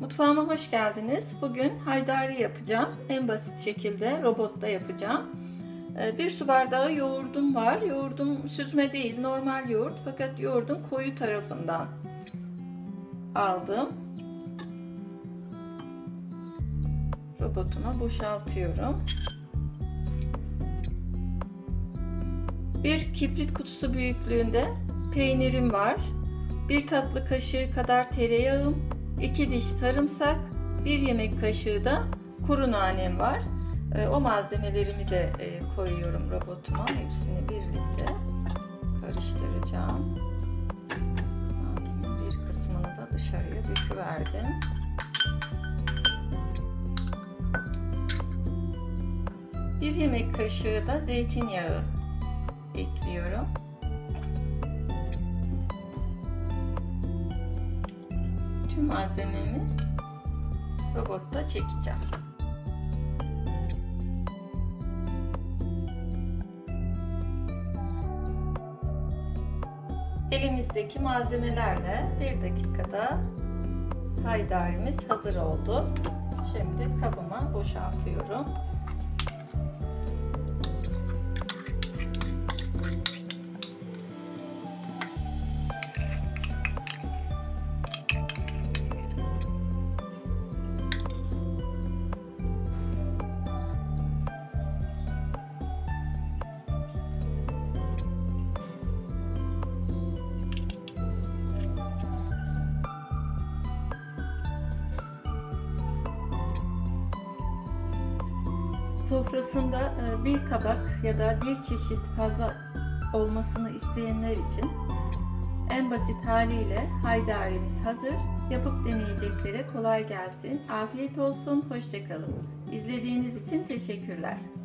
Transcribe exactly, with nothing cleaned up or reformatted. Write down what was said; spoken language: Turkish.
Mutfağıma hoş geldiniz. Bugün haydari yapacağım. En basit şekilde robotta yapacağım. Bir su bardağı yoğurdum var. Yoğurdum süzme değil, normal yoğurt. Fakat yoğurdum koyu tarafından aldım. Robotuma boşaltıyorum. Bir kibrit kutusu büyüklüğünde peynirim var. Bir tatlı kaşığı kadar tereyağım. iki diş sarımsak, bir yemek kaşığı da kuru nanem var. O malzemelerimi de koyuyorum robotuma. Hepsini birlikte karıştıracağım. Nanemin bir kısmını da dışarıya döküverdim. Bir yemek kaşığı da zeytinyağı ekliyorum. Tüm malzememi robotta çekeceğim. Elimizdeki malzemelerle bir dakikada haydarimiz hazır oldu. Şimdi kabıma boşaltıyorum. Sofrasında bir tabak ya da bir çeşit fazla olmasını isteyenler için en basit haliyle haydarimiz hazır. Yapıp deneyeceklere kolay gelsin. Afiyet olsun. Hoşça kalın. İzlediğiniz için teşekkürler.